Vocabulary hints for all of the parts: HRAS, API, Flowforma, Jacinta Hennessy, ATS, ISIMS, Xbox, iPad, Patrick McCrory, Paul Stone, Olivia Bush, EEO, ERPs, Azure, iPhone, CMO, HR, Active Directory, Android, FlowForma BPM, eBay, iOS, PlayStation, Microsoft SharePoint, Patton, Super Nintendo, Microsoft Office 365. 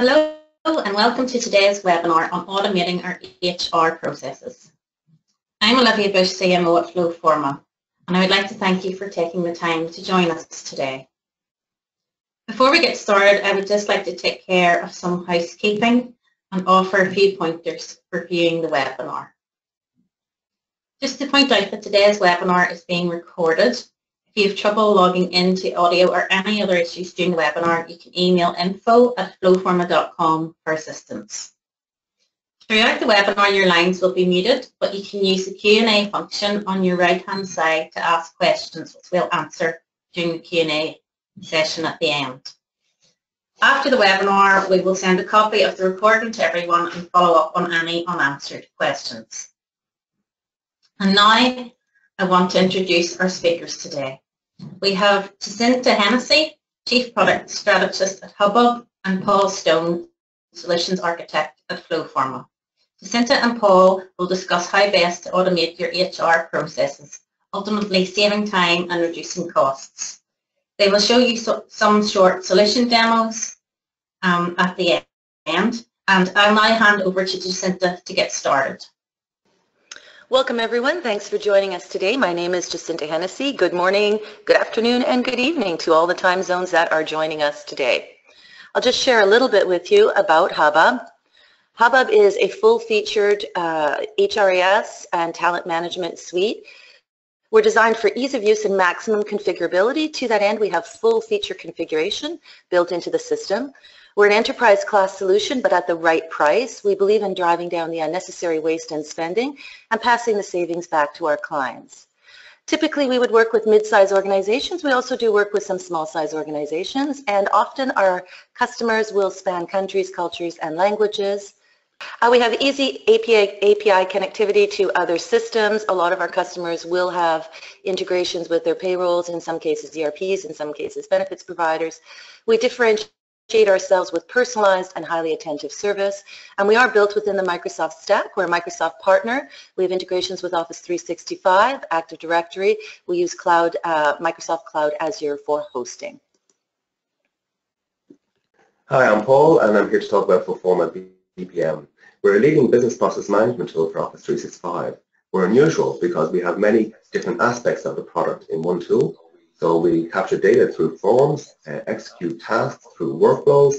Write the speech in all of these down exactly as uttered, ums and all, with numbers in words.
Hello and welcome to today's webinar on automating our H R processes. I'm Olivia Bush, C M O at Flowforma, and I would like to thank you for taking the time to join us today. Before we get started, I would just like to take care of some housekeeping and offer a few pointers for viewing the webinar. Just to point out that today's webinar is being recorded. If you have trouble logging into audio or any other issues during the webinar, you can email info at flowforma dot com for assistance. Throughout the webinar, your lines will be muted, but you can use the Q and A function on your right-hand side to ask questions, which we'll answer during the Q and A session at the end. After the webinar, we will send a copy of the recording to everyone and follow up on any unanswered questions. And now, I want to introduce our speakers today. We have Jacinta Hennessy, Chief Product Strategist at Hubbub, and Paul Stone, Solutions Architect at Flowforma. Jacinta and Paul will discuss how best to automate your H R processes, ultimately saving time and reducing costs. They will show you so, some short solution demos um, at the end, and I'll now hand over to Jacinta to get started. Welcome everyone. Thanks for joining us today. My name is Jacinta Hennessy. Good morning, good afternoon, and good evening to all the time zones that are joining us today. I'll just share a little bit with you about Hubbub. Hubbub is a full-featured uh, H R A S and talent management suite. We're designed for ease of use and maximum configurability. To that end, we have full feature configuration built into the system. We're an enterprise class solution, but at the right price. We believe in driving down the unnecessary waste and spending and passing the savings back to our clients. Typically, we would work with mid-size organizations. We also do work with some small-size organizations, and often our customers will span countries, cultures, and languages. Uh, we have easy A P I, A P I connectivity to other systems. A lot of our customers will have integrations with their payrolls, in some cases E R Ps, in some cases benefits providers. We differentiate ourselves with personalized and highly attentive service, and we are built within the Microsoft stack. We're a Microsoft partner. We have integrations with Office three sixty-five, Active Directory. We use cloud, uh, Microsoft Cloud Azure for hosting. Hi, I'm Paul, and I'm here to talk about FlowForma B P M. We're a leading business process management tool for Office three sixty-five. We're unusual because we have many different aspects of the product in one tool. So we capture data through forms, uh, execute tasks through workflows,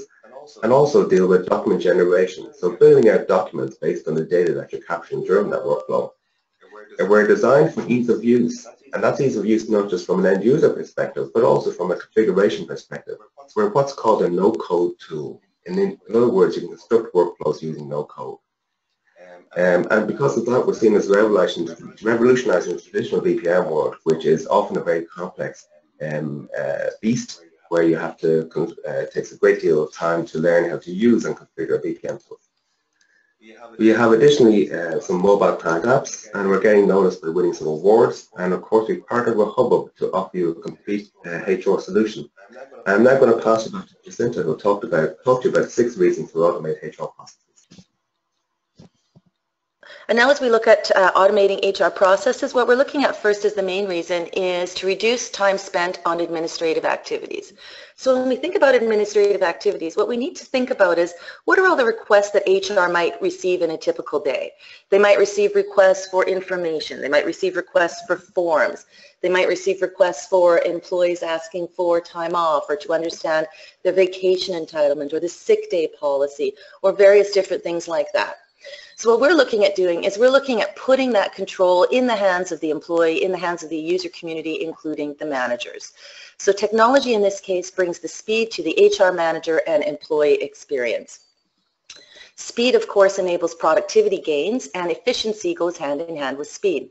and also deal with document generation. So building out documents based on the data that you're capturing during that workflow. And we're designed for ease of use. And that's ease of use not just from an end user perspective, but also from a configuration perspective. We're what's called a no-code tool. And in other words, you can construct workflows using no-code. Um, and because of that, we're seen as revolutionizing the traditional B P M world, which is often a very complex um, uh, beast, where you have to, uh, it takes a great deal of time to learn how to use and configure B P M tools. We have additionally uh, some mobile client apps, and we're getting noticed by winning some awards. And of course, we partnered with Hubbub to offer you a complete uh, H R solution. I'm now going to pass it back to Jacinta, who will talk about talk to you about six reasons to automate H R processes. And now as we look at uh, automating H R processes, what we're looking at first is the main reason is to reduce time spent on administrative activities. So when we think about administrative activities, what we need to think about is what are all the requests that H R might receive in a typical day? They might receive requests for information. They might receive requests for forms. They might receive requests for employees asking for time off or to understand their vacation entitlement or the sick day policy or various different things like that. So what we're looking at doing is we're looking at putting that control in the hands of the employee, in the hands of the user community, including the managers. So technology in this case brings the speed to the H R manager and employee experience. Speed, of course, enables productivity gains, and efficiency goes hand in hand with speed.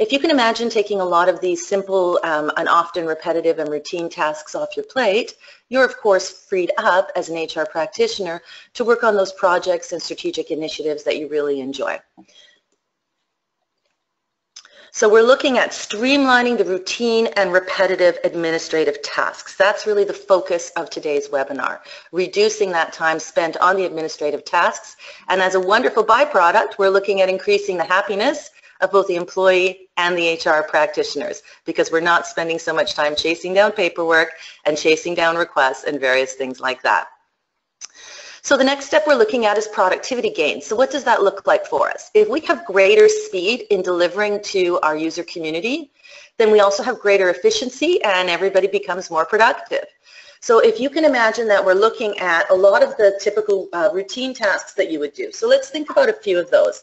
If you can imagine taking a lot of these simple um, and often repetitive and routine tasks off your plate, you're of course freed up as an H R practitioner to work on those projects and strategic initiatives that you really enjoy. So we're looking at streamlining the routine and repetitive administrative tasks. That's really the focus of today's webinar, reducing that time spent on the administrative tasks. And as a wonderful byproduct, we're looking at increasing the happiness of both the employee and the H R practitioners, because we're not spending so much time chasing down paperwork and chasing down requests and various things like that. So the next step we're looking at is productivity gains. So what does that look like for us? If we have greater speed in delivering to our user community, then we also have greater efficiency and everybody becomes more productive. So if you can imagine that we're looking at a lot of the typical uh, routine tasks that you would do. So let's think about a few of those.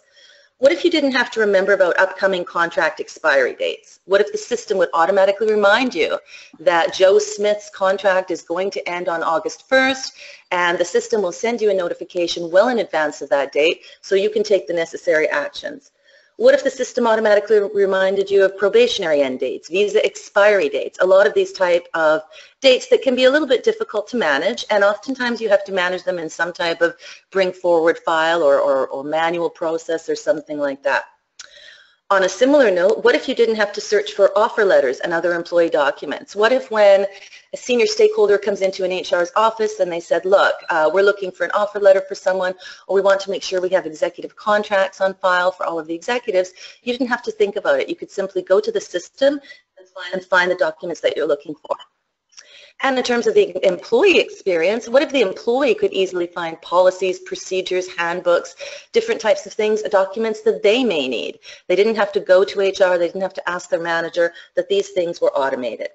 What if you didn't have to remember about upcoming contract expiry dates? What if the system would automatically remind you that Joe Smith's contract is going to end on August first, and the system will send you a notification well in advance of that date so you can take the necessary actions? What if the system automatically reminded you of probationary end dates, visa expiry dates, a lot of these type of dates that can be a little bit difficult to manage, and oftentimes you have to manage them in some type of bring forward file or, or, or manual process or something like that. On a similar note, what if you didn't have to search for offer letters and other employee documents? What if when a senior stakeholder comes into an H R's office and they said, look, uh, we're looking for an offer letter for someone, or we want to make sure we have executive contracts on file for all of the executives, you didn't have to think about it. You could simply go to the system and find, and find the documents that you're looking for. And in terms of the employee experience, what if the employee could easily find policies, procedures, handbooks, different types of things, documents that they may need? They didn't have to go to H R, they didn't have to ask their manager, that these things were automated.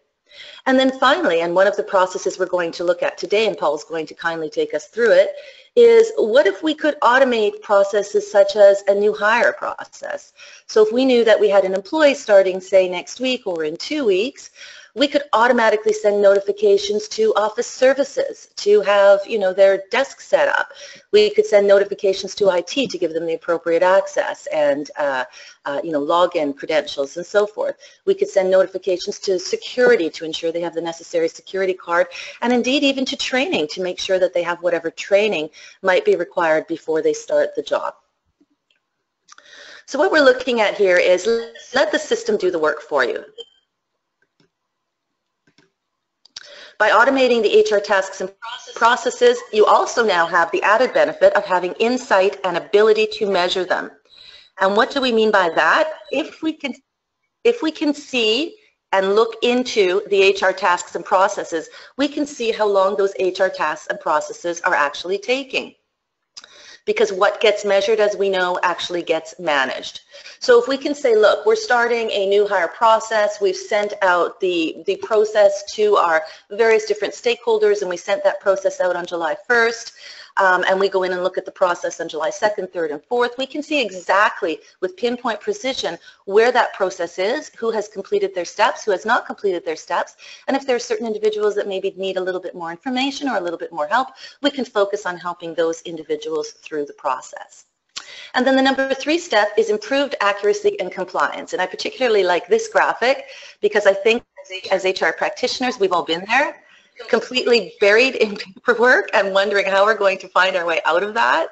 And then finally, and one of the processes we're going to look at today, and Paul's going to kindly take us through it, is what if we could automate processes such as a new hire process? So if we knew that we had an employee starting, say, next week or in two weeks, we could automatically send notifications to office services to have, you know, their desk set up. We could send notifications to I T to give them the appropriate access and, uh, uh, you know, login credentials and so forth. We could send notifications to security to ensure they have the necessary security card, and indeed even to training to make sure that they have whatever training might be required before they start the job. So what we're looking at here is let the system do the work for you. By automating the H R tasks and processes, you also now have the added benefit of having insight and ability to measure them. And what do we mean by that? If we can, if we can see and look into the H R tasks and processes, we can see how long those H R tasks and processes are actually taking. Because what gets measured, as we know, actually gets managed. So if we can say, look, we're starting a new hire process, we've sent out the, the process to our various different stakeholders, and we sent that process out on July first, um, and we go in and look at the process on July second, third, and fourth, we can see exactly with pinpoint precision where that process is, who has completed their steps, who has not completed their steps, and if there are certain individuals that maybe need a little bit more information or a little bit more help, we can focus on helping those individuals through the process. And then the number three step is improved accuracy and compliance. And I particularly like this graphic because I think as H R practitioners, we've all been there, completely buried in paperwork and wondering how we're going to find our way out of that.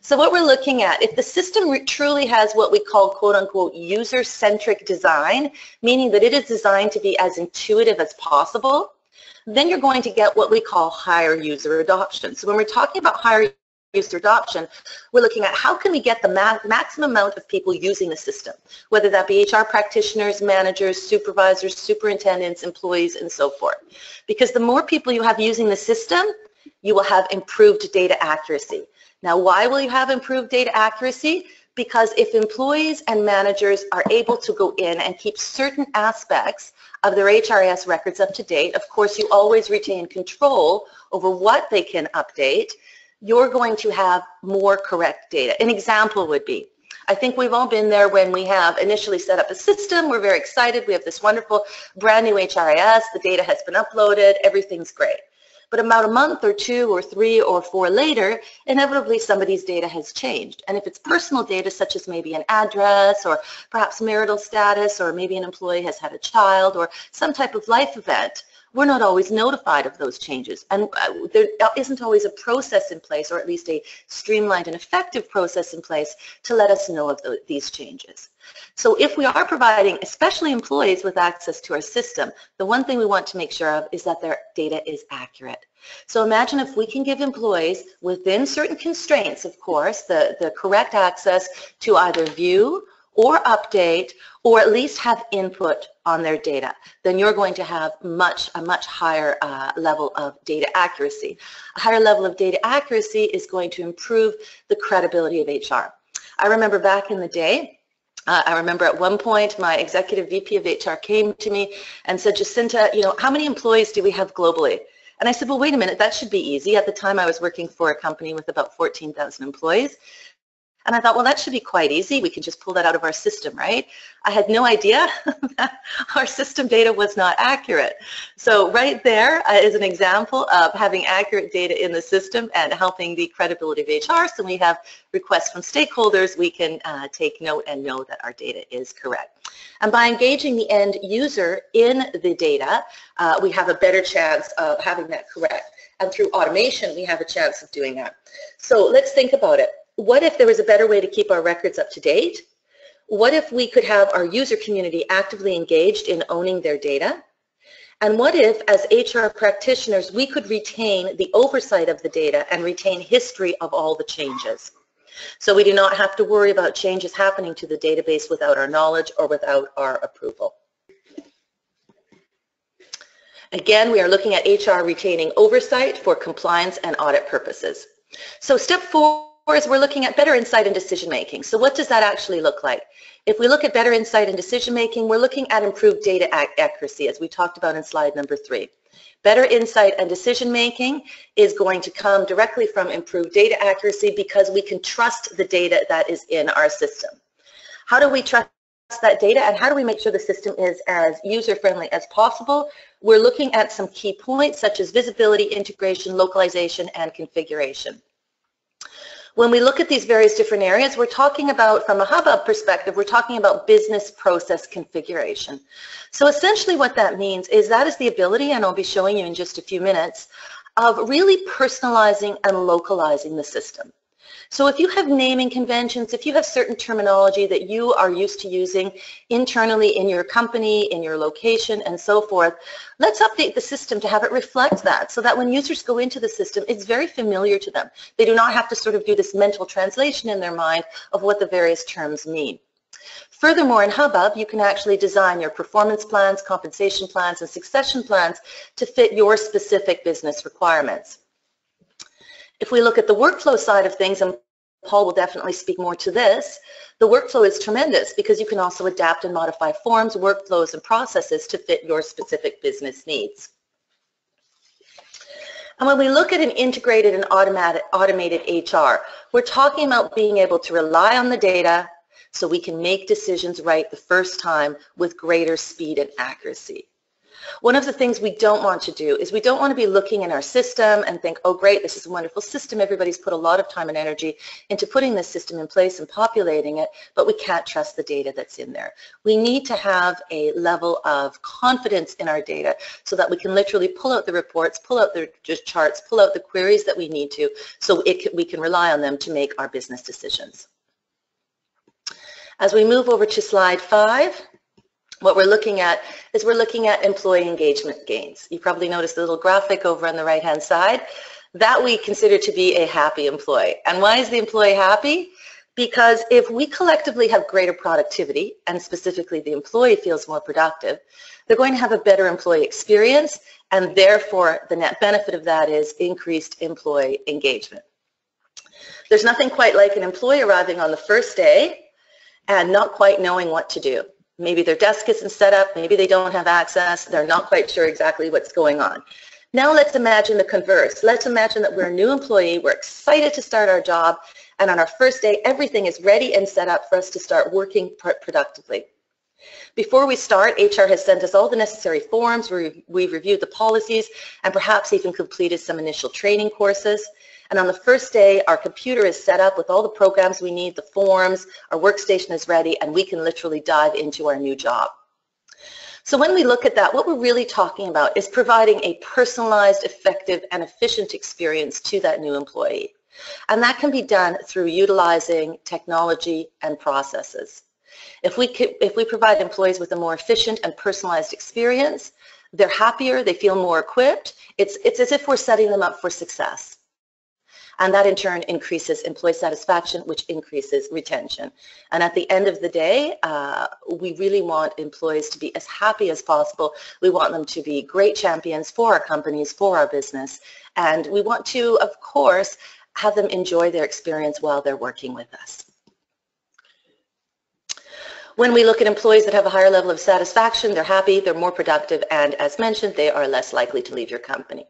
So what we're looking at, if the system truly has what we call quote-unquote user-centric design, meaning that it is designed to be as intuitive as possible, then you're going to get what we call higher user adoption. So when we're talking about higher user adoption, we're looking at how can we get the ma maximum amount of people using the system, whether that be H R practitioners, managers, supervisors, superintendents, employees, and so forth. Because the more people you have using the system, you will have improved data accuracy. Now, why will you have improved data accuracy? Because if employees and managers are able to go in and keep certain aspects of their H R A S records up to date, of course, you always retain control over what they can update, you're going to have more correct data. An example would be, I think we've all been there when we have initially set up a system, we're very excited, we have this wonderful brand new H R A S, the data has been uploaded, everything's great. But about a month or two or three or four later, inevitably somebody's data has changed. And if it's personal data, such as maybe an address or perhaps marital status, or maybe an employee has had a child or some type of life event, we're not always notified of those changes, and there isn't always a process in place, or at least a streamlined and effective process in place to let us know of these changes. So if we are providing, especially employees, with access to our system, the one thing we want to make sure of is that their data is accurate. So imagine if we can give employees, within certain constraints, of course, the, the correct access to either view or update, or at least have input on their data, then you're going to have much a much higher uh, level of data accuracy. A higher level of data accuracy is going to improve the credibility of H R. I remember back in the day, uh, I remember at one point my executive V P of H R came to me and said, Jacinta, you know, how many employees do we have globally? And I said, well, wait a minute, that should be easy. At the time, I was working for a company with about fourteen thousand employees. And I thought, well, that should be quite easy. We can just pull that out of our system, right? I had no idea that our system data was not accurate. So right there is an example of having accurate data in the system and helping the credibility of H R. So we have requests from stakeholders. We can uh, take note and know that our data is correct. And by engaging the end user in the data, uh, we have a better chance of having that correct. And through automation, we have a chance of doing that. So let's think about it. What if there was a better way to keep our records up to date? What if we could have our user community actively engaged in owning their data? And what if, as H R practitioners, we could retain the oversight of the data and retain history of all the changes? So we do not have to worry about changes happening to the database without our knowledge or without our approval. Again, we are looking at H R retaining oversight for compliance and audit purposes. So step four. Or is we're looking at better insight and decision making. So what does that actually look like? If we look at better insight and decision making, we're looking at improved data accuracy, as we talked about in slide number three. Better insight and decision making is going to come directly from improved data accuracy because we can trust the data that is in our system. How do we trust that data, and how do we make sure the system is as user-friendly as possible? We're looking at some key points such as visibility, integration, localization, and configuration. When we look at these various different areas, we're talking about, from a Hubbub perspective, we're talking about business process configuration. So essentially what that means is that is the ability, and I'll be showing you in just a few minutes, of really personalizing and localizing the system. So if you have naming conventions, if you have certain terminology that you are used to using internally in your company, in your location, and so forth, let's update the system to have it reflect that, so that when users go into the system, it's very familiar to them. They do not have to sort of do this mental translation in their mind of what the various terms mean. Furthermore, in Hubbub, you can actually design your performance plans, compensation plans, and succession plans to fit your specific business requirements. If we look at the workflow side of things, and Paul will definitely speak more to this, the workflow is tremendous because you can also adapt and modify forms, workflows, and processes to fit your specific business needs. And when we look at an integrated and automatic, automated H R, we're talking about being able to rely on the data so we can make decisions right the first time with greater speed and accuracy. One of the things we don't want to do is we don't want to be looking in our system and think, oh great, this is a wonderful system, everybody's put a lot of time and energy into putting this system in place and populating it, but we can't trust the data that's in there. We need to have a level of confidence in our data so that we can literally pull out the reports, pull out the charts, pull out the queries that we need to, so it can, we can rely on them to make our business decisions. As we move over to slide five, what we're looking at is we're looking at employee engagement gains. You probably noticed the little graphic over on the right-hand side that we consider to be a happy employee. And why is the employee happy? Because if we collectively have greater productivity, and specifically the employee feels more productive, they're going to have a better employee experience, and therefore the net benefit of that is increased employee engagement. There's nothing quite like an employee arriving on the first day and not quite knowing what to do. Maybe their desk isn't set up, maybe they don't have access, they're not quite sure exactly what's going on. Now let's imagine the converse. Let's imagine that we're a new employee, we're excited to start our job, and on our first day, everything is ready and set up for us to start working productively. Before we start, H R has sent us all the necessary forms, we've reviewed the policies, and perhaps even completed some initial training courses. And on the first day, our computer is set up with all the programs we need, the forms, our workstation is ready, and we can literally dive into our new job. So when we look at that, what we're really talking about is providing a personalized, effective, and efficient experience to that new employee. And that can be done through utilizing technology and processes. If we could, if we provide employees with a more efficient and personalized experience, they're happier, they feel more equipped. It's, it's as if we're setting them up for success. and that in turn increases employee satisfaction, which increases retention. And at the end of the day, uh, we really want employees to be as happy as possible. We want them to be great champions for our companies, for our business, and we want to, of course, have them enjoy their experience while they're working with us. When we look at employees that have a higher level of satisfaction, they're happy, they're more productive, and as mentioned, they are less likely to leave your company.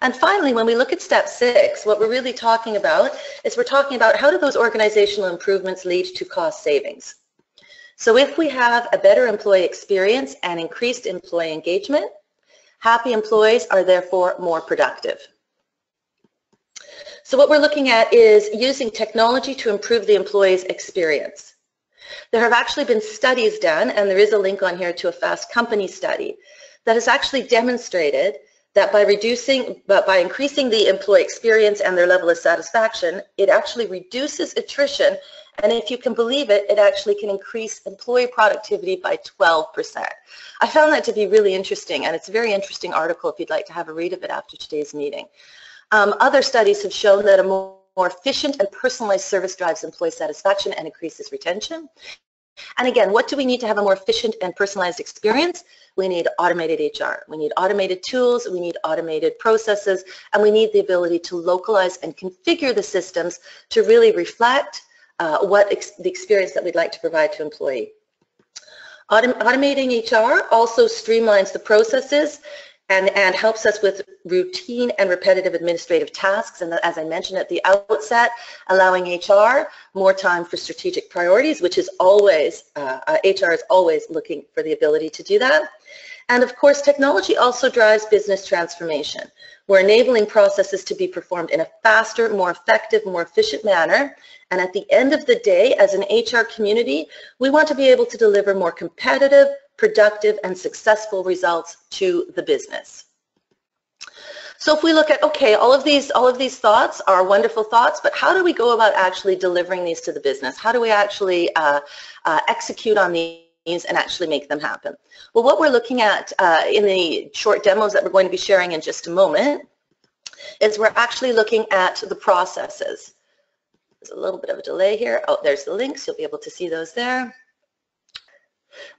And finally, when we look at step six, what we're really talking about is we're talking about how do those organizational improvements lead to cost savings. So if we have a better employee experience and increased employee engagement, happy employees are therefore more productive. So what we're looking at is using technology to improve the employee's experience. There have actually been studies done, and there is a link on here to a Fast Company study, that has actually demonstrated that by reducing, but by increasing the employee experience and their level of satisfaction, it actually reduces attrition, and if you can believe it, it actually can increase employee productivity by twelve percent. I found that to be really interesting, and it's a very interesting article if you'd like to have a read of it after today's meeting. Um, other studies have shown that a more, more efficient and personalized service drives employee satisfaction and increases retention. And again, what do we need to have a more efficient and personalized experience? We need automated H R. We need automated tools. We need automated processes. And we need the ability to localize and configure the systems to really reflect uh, what ex the experience that we'd like to provide to employee. Autom automating H R also streamlines the processes And, and helps us with routine and repetitive administrative tasks, and as I mentioned at the outset, allowing H R more time for strategic priorities, which is always, uh, uh, H R is always looking for the ability to do that. And of course, technology also drives business transformation. We're enabling processes to be performed in a faster, more effective, more efficient manner, and at the end of the day, as an H R community, we want to be able to deliver more competitive, productive and successful results to the business. So if we look at, okay, all of these all of these thoughts are wonderful thoughts, but how do we go about actually delivering these to the business? How do we actually uh, uh, execute on these and actually make them happen? Well, what we're looking at uh, in the short demos that we're going to be sharing in just a moment is we're actually looking at the processes. There's a little bit of a delay here. Oh, there's the links. You'll be able to see those there.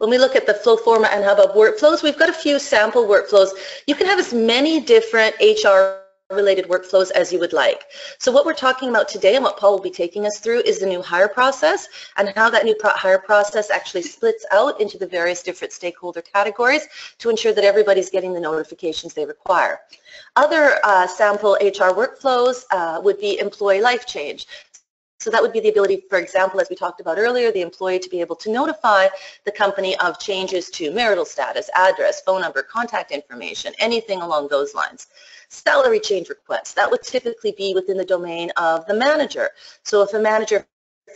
When we look at the Flowforma and Hubbub workflows, we've got a few sample workflows. You can have as many different H R-related workflows as you would like. So what we're talking about today and what Paul will be taking us through is the new hire process and how that new hire process actually splits out into the various different stakeholder categories to ensure that everybody's getting the notifications they require. Other uh, sample H R workflows uh, would be employee life change. So that would be the ability, for example, as we talked about earlier, the employee to be able to notify the company of changes to marital status, address, phone number, contact information, anything along those lines. Salary change requests, that would typically be within the domain of the manager. So if a manager,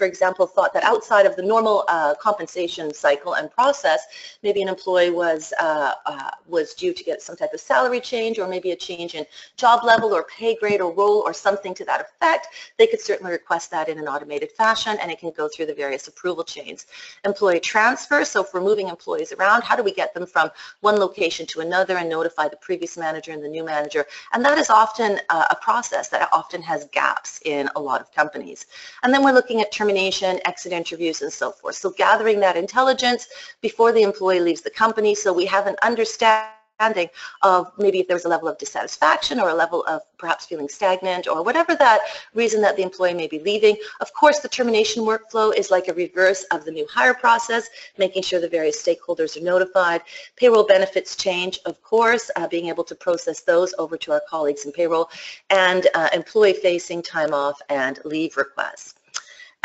for example, thought that outside of the normal uh, compensation cycle and process, maybe an employee was, uh, uh, was due to get some type of salary change or maybe a change in job level or pay grade or role or something to that effect, they could certainly request that in an automated fashion, and it can go through the various approval chains. Employee transfer, so if we're moving employees around, how do we get them from one location to another and notify the previous manager and the new manager? And that is often uh, a process that often has gaps in a lot of companies. And then we're looking at termination. Termination, exit interviews, and so forth. So gathering that intelligence before the employee leaves the company, so we have an understanding of maybe if there's a level of dissatisfaction or a level of perhaps feeling stagnant or whatever that reason that the employee may be leaving. Of course, the termination workflow is like a reverse of the new hire process, making sure the various stakeholders are notified. Payroll benefits change, of course, uh, being able to process those over to our colleagues in payroll, and uh, employee-facing time off and leave requests.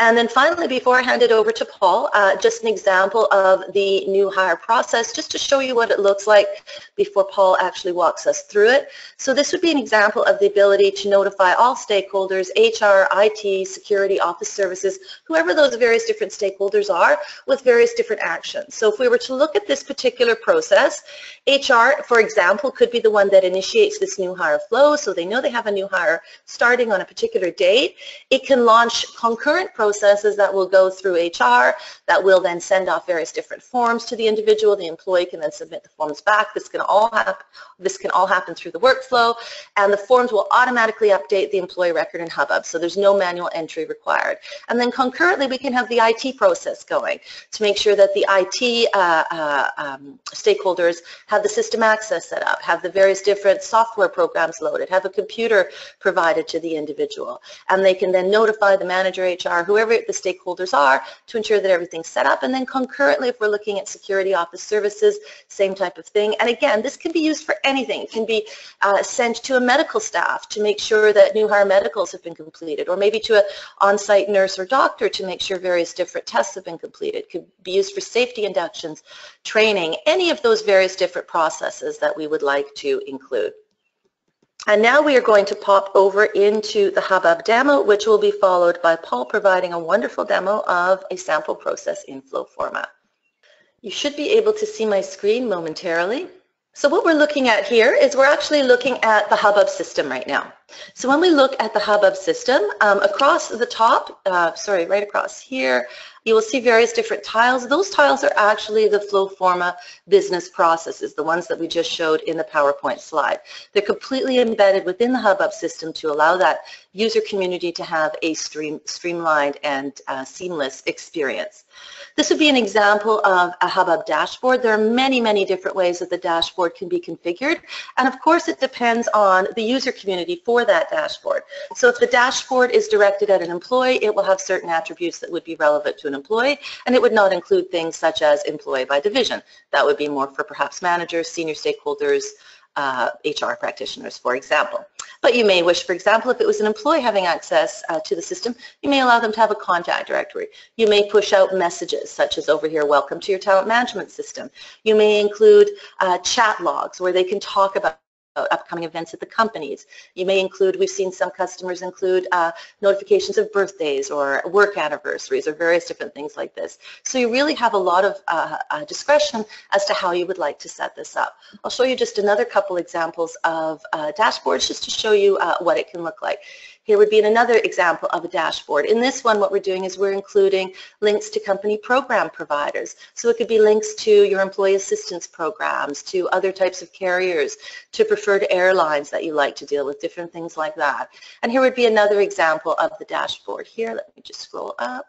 And then finally, before I hand it over to Paul, uh, just an example of the new hire process, just to show you what it looks like before Paul actually walks us through it. So this would be an example of the ability to notify all stakeholders, H R, I T, security, office services, whoever those various different stakeholders are, with various different actions. So if we were to look at this particular process, H R, for example, could be the one that initiates this new hire flow, so they know they have a new hire starting on a particular date. It can launch concurrent processes processes that will go through H R, that will then send off various different forms to the individual. The employee can then submit the forms back. This can all happen, this can all happen through the workflow, and the forms will automatically update the employee record in Hubbub, so there's no manual entry required. And then concurrently, we can have the I T process going to make sure that the I T uh, uh, um, stakeholders have the system access set up, have the various different software programs loaded, have a computer provided to the individual, and they can then notify the manager, H R, whoever the stakeholders are, to ensure that everything's set up. And then concurrently, if we're looking at security office services, same type of thing. And again, this can be used for anything. It can be uh, sent to a medical staff to make sure that new hire medicals have been completed, or maybe to an on-site nurse or doctor to make sure various different tests have been completed. It could be used for safety inductions, training, any of those various different processes that we would like to include. And now we are going to pop over into the Hubbub demo, which will be followed by Paul providing a wonderful demo of a sample process in Flowforma. You should be able to see my screen momentarily. So what we're looking at here is we're actually looking at the Hubbub system right now. So when we look at the Hubbub system, um, across the top, uh, sorry, right across here, you will see various different tiles. Those tiles are actually the Flowforma business processes, the ones that we just showed in the PowerPoint slide. They're completely embedded within the Hubbub system to allow that user community to have a stream, streamlined and uh, seamless experience. This would be an example of a Hubbub dashboard. There are many, many different ways that the dashboard can be configured, and of course it depends on the user community for that dashboard. So if the dashboard is directed at an employee, it will have certain attributes that would be relevant to an employee, and it would not include things such as employee by division. That would be more for perhaps managers, senior stakeholders, uh, H R practitioners, for example. But you may wish, for example, if it was an employee having access uh, to the system, you may allow them to have a contact directory. You may push out messages such as over here, welcome to your talent management system. You may include uh, chat logs where they can talk about upcoming events at the companies. You may include, we've seen some customers include uh, notifications of birthdays or work anniversaries or various different things like this. So you really have a lot of uh, uh, discretion as to how you would like to set this up. I'll show you just another couple examples of uh, dashboards just to show you uh, what it can look like. Here would be another example of a dashboard. In this one, what we're doing is we're including links to company program providers. So it could be links to your employee assistance programs, to other types of carriers, to preferred airlines that you like to deal with, different things like that. And here would be another example of the dashboard here. Let me just scroll up.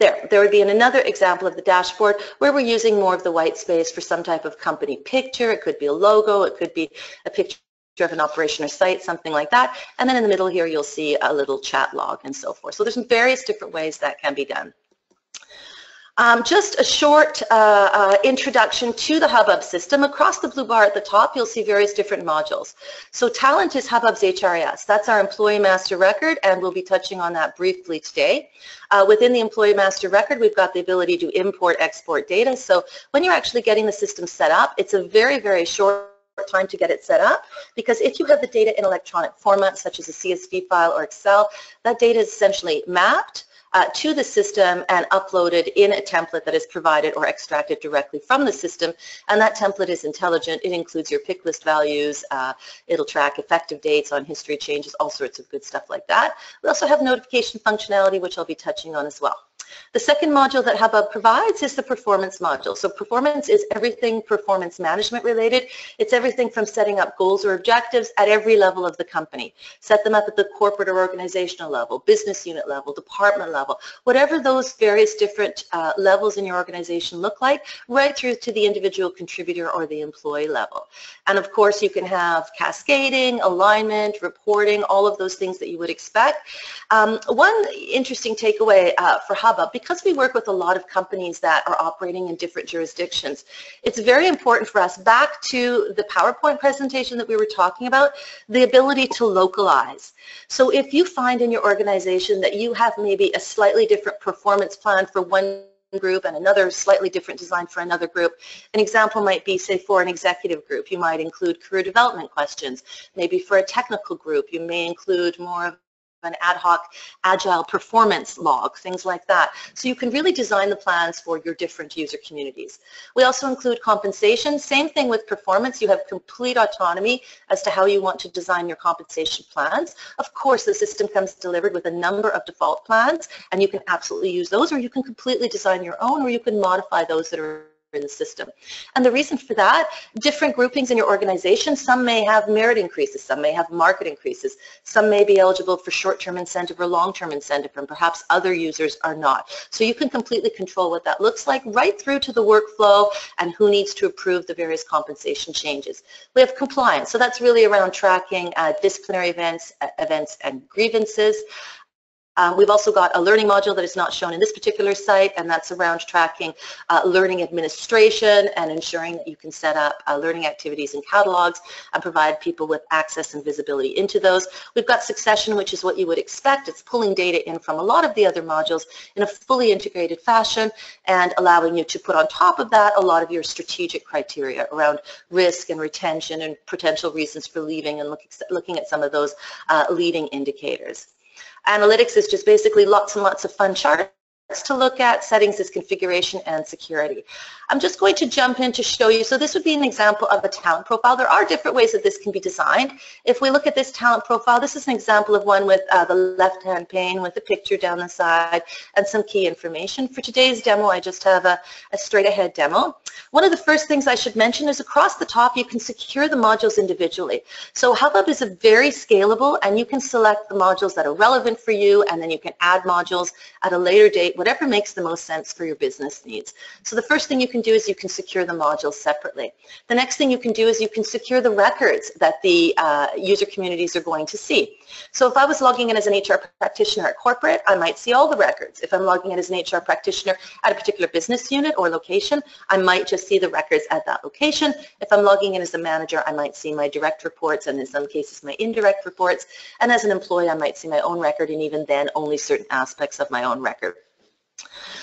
There, there would be another example of the dashboard where we're using more of the white space for some type of company picture. It could be a logo, it could be a picture of an operation or site, something like that. And then in the middle here, you'll see a little chat log and so forth. So there's some various different ways that can be done. Um, just a short uh, uh, introduction to the Hubbub system. Across the blue bar at the top, you'll see various different modules. So talent is Hubbub's H R A S. That's our employee master record, and we'll be touching on that briefly today. Uh, within the employee master record, we've got the ability to import, export data. So when you're actually getting the system set up, it's a very, very short time to get it set up, because if you have the data in electronic format such as a C S V file or Excel, that data is essentially mapped uh, to the system and uploaded in a template that is provided or extracted directly from the system, and that template is intelligent. It includes your pick list values, uh, it'll track effective dates on history changes, all sorts of good stuff like that. We also have notification functionality, which I'll be touching on as well. The second module that Hubbub provides is the performance module. So performance is everything performance management related. It's everything from setting up goals or objectives at every level of the company. Set them up at the corporate or organizational level, business unit level, department level, whatever those various different uh, levels in your organization look like, right through to the individual contributor or the employee level. And of course, you can have cascading, alignment, reporting, all of those things that you would expect. Um, one interesting takeaway uh, for Hubbub, because we work with a lot of companies that are operating in different jurisdictions, it's very important for us, back to the PowerPoint presentation that we were talking about, the ability to localize. So if you find in your organization that you have maybe a slightly different performance plan for one group and another slightly different design for another group. An example might be, say, for an executive group, you might include career development questions. Maybe for a technical group, you may include more of an ad hoc agile performance log, things like that. So you can really design the plans for your different user communities. We also include compensation. Same thing with performance. You have complete autonomy as to how you want to design your compensation plans. Of course, the system comes delivered with a number of default plans, and you can absolutely use those, or you can completely design your own, or you can modify those that are in the system. And the reason for that, different groupings in your organization, some may have merit increases, some may have market increases, some may be eligible for short-term incentive or long-term incentive, and perhaps other users are not. So you can completely control what that looks like right through to the workflow and who needs to approve the various compensation changes. We have compliance, so that's really around tracking uh, disciplinary events, uh, events and grievances. Um, we've also got a learning module that is not shown in this particular site, and that's around tracking uh, learning administration and ensuring that you can set up uh, learning activities and catalogs and provide people with access and visibility into those. We've got succession, which is what you would expect. It's pulling data in from a lot of the other modules in a fully integrated fashion and allowing you to put on top of that a lot of your strategic criteria around risk and retention and potential reasons for leaving and look, looking at some of those uh, leading indicators. Analytics is just basically lots and lots of fun charts to look at. Settings is configuration and security. I'm just going to jump in to show you. So this would be an example of a talent profile. There are different ways that this can be designed. If we look at this talent profile, this is an example of one with uh, the left-hand pane with a picture down the side and some key information. For today's demo, I just have a, a straight-ahead demo. One of the first things I should mention is across the top, you can secure the modules individually. So Hubbub is a very scalable, and you can select the modules that are relevant for you, and then you can add modules at a later date, whatever makes the most sense for your business needs. So the first thing you can do is you can secure the modules separately. The next thing you can do is you can secure the records that the uh, user communities are going to see. So if I was logging in as an H R practitioner at corporate, I might see all the records. If I'm logging in as an H R practitioner at a particular business unit or location, I might just see the records at that location. If I'm logging in as a manager, I might see my direct reports and in some cases my indirect reports. And as an employee, I might see my own record, and even then only certain aspects of my own record.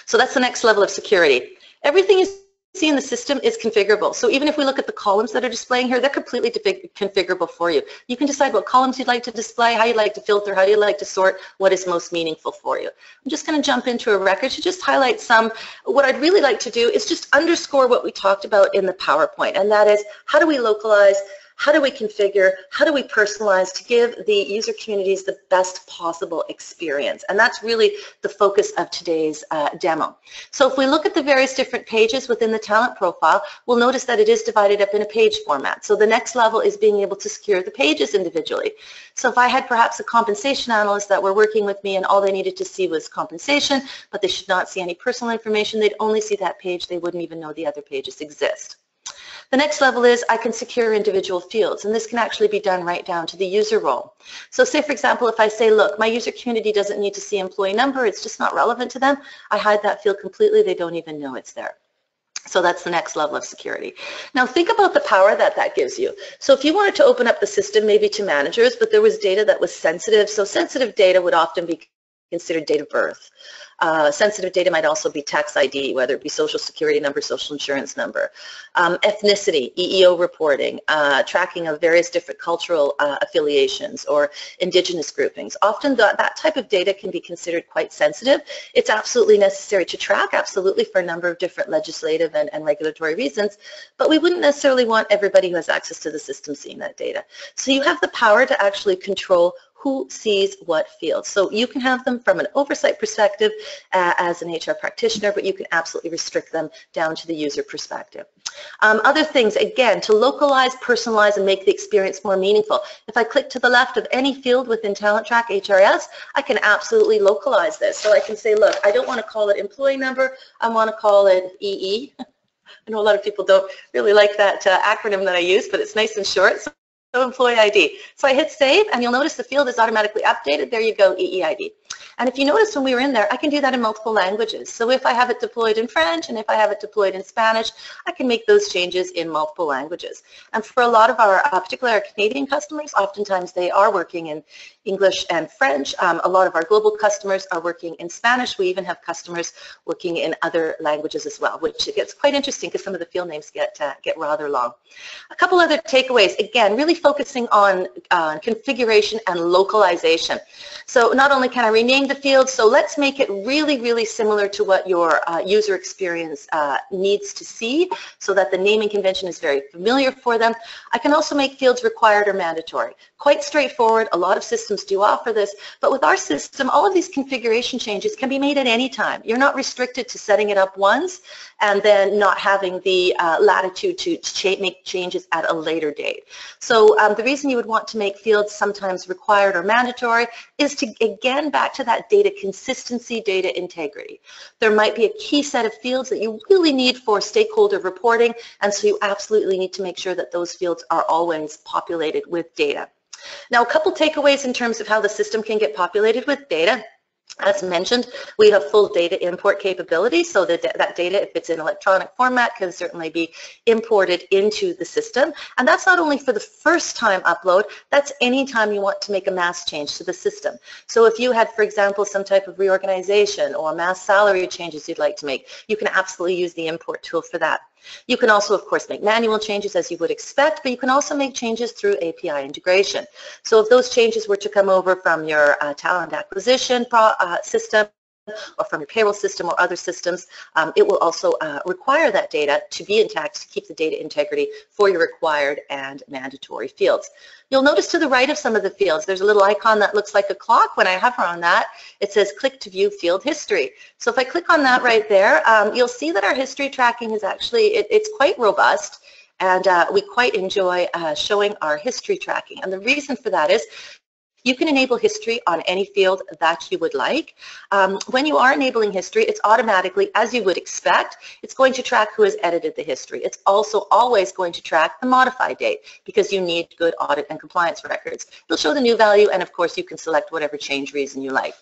So that's the next level of security. Everything you see in the system is configurable. So even if we look at the columns that are displaying here, they're completely configurable for you. You can decide what columns you'd like to display, how you'd like to filter, how you'd like to sort, what is most meaningful for you. I'm just going to jump into a record to just highlight some. What I'd really like to do is just underscore what we talked about in the PowerPoint, and that is, how do we localize? How do we configure? How do we personalize to give the user communities the best possible experience? And that's really the focus of today's uh, demo. So if we look at the various different pages within the talent profile, we'll notice that it is divided up in a page format. So the next level is being able to secure the pages individually. So if I had perhaps a compensation analyst that were working with me and all they needed to see was compensation, but they should not see any personal information, they'd only see that page, they wouldn't even know the other pages exist. The next level is I can secure individual fields, and this can actually be done right down to the user role. So say, for example, if I say, look, my user community doesn't need to see employee number, it's just not relevant to them, I hide that field completely, they don't even know it's there. So that's the next level of security. Now think about the power that that gives you. So if you wanted to open up the system maybe to managers, but there was data that was sensitive, so sensitive data would often be considered date of birth. Uh, sensitive data might also be tax I D, whether it be social security number, social insurance number, um, ethnicity, E E O reporting, uh, tracking of various different cultural uh, affiliations or indigenous groupings. Often th that type of data can be considered quite sensitive. It's absolutely necessary to track, absolutely, for a number of different legislative and, and regulatory reasons, but we wouldn't necessarily want everybody who has access to the system seeing that data. So you have the power to actually control who sees what field. So you can have them from an oversight perspective uh, as an H R practitioner, but you can absolutely restrict them down to the user perspective. Um, other things, again, to localize, personalize, and make the experience more meaningful. If I click to the left of any field within Talent Track H R S, I can absolutely localize this. So I can say, look, I don't want to call it employee number, I want to call it E E. I know a lot of people don't really like that uh, acronym that I use, but it's nice and short. So So employee I D. So I hit save, and you'll notice the field is automatically updated. There you go, E E I D. And if you notice when we were in there, I can do that in multiple languages. So if I have it deployed in French and if I have it deployed in Spanish, I can make those changes in multiple languages. And for a lot of our, uh, particularly our Canadian customers, oftentimes they are working in English and French. Um, a lot of our global customers are working in Spanish. We even have customers working in other languages as well, which gets quite interesting because some of the field names get, uh, get rather long. A couple other takeaways, again, really focusing on uh, configuration and localization. So not only can I rename the field, so let's make it really, really similar to what your uh, user experience uh, needs to see so that the naming convention is very familiar for them. I can also make fields required or mandatory. Quite straightforward, a lot of systems do offer this, but with our system, all of these configuration changes can be made at any time. You're not restricted to setting it up once and then not having the uh, latitude to cha- make changes at a later date. So um, the reason you would want to make fields sometimes required or mandatory is to, again, back to that data consistency, data integrity. There might be a key set of fields that you really need for stakeholder reporting, and so you absolutely need to make sure that those fields are always populated with data. Now, a couple takeaways in terms of how the system can get populated with data. As mentioned, we have full data import capability, so that, that data, if it's in electronic format, can certainly be imported into the system. And that's not only for the first time upload, that's any time you want to make a mass change to the system. So if you had, for example, some type of reorganization or mass salary changes you'd like to make, you can absolutely use the import tool for that. You can also, of course, make manual changes as you would expect, but you can also make changes through A P I integration. So if those changes were to come over from your uh, talent acquisition pro uh, system or from your payroll system or other systems, um, it will also uh, require that data to be intact to keep the data integrity for your required and mandatory fields. You'll notice to the right of some of the fields, there's a little icon that looks like a clock. When I hover on that, it says click to view field history. So if I click on that right there, um, you'll see that our history tracking is actually, it, it's quite robust, and uh, we quite enjoy uh, showing our history tracking. And the reason for that is you can enable history on any field that you would like. Um, when you are enabling history, it's automatically, as you would expect, it's going to track who has edited the history. It's also always going to track the modify date because you need good audit and compliance records. It'll show the new value, and of course you can select whatever change reason you like.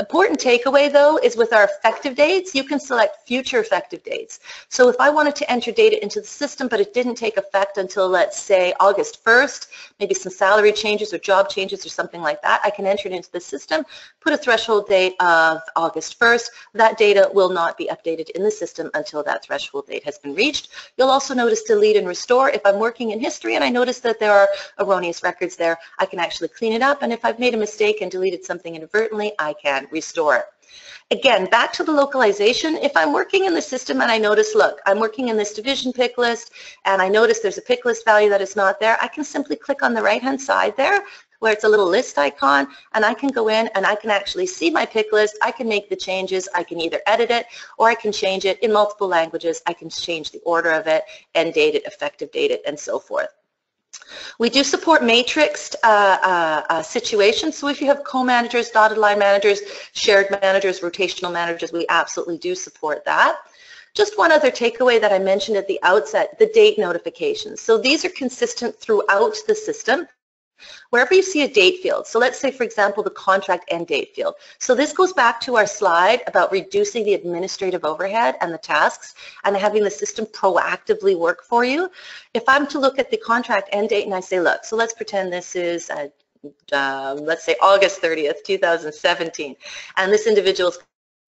Important takeaway though is with our effective dates, you can select future effective dates. So if I wanted to enter data into the system but it didn't take effect until, let's say, August first, maybe some salary changes or job changes or something like that, I can enter it into the system, put a threshold date of August first. That data will not be updated in the system until that threshold date has been reached. You'll also notice delete and restore. If I'm working in history and I notice that there are erroneous records there, I can actually clean it up, and if I've made a mistake and deleted something inadvertently, I can restore it. Again, back to the localization, if I'm working in the system and I notice, look, I'm working in this division pick list and I notice there's a pick list value that is not there, I can simply click on the right-hand side there where it's a little list icon, and I can go in and I can actually see my pick list. I can make the changes. I can either edit it or I can change it in multiple languages. I can change the order of it, end date it, effective date it, and so forth. We do support matrixed uh, uh, uh, situations, so if you have co-managers, dotted line managers, shared managers, rotational managers, we absolutely do support that. Just one other takeaway that I mentioned at the outset, the date notifications. So these are consistent throughout the system. Wherever you see a date field, so let's say, for example, the contract end date field. So this goes back to our slide about reducing the administrative overhead and the tasks and having the system proactively work for you. If I'm to look at the contract end date and I say, look, so let's pretend this is, uh, uh, let's say, August thirtieth, two thousand seventeen, and this individual's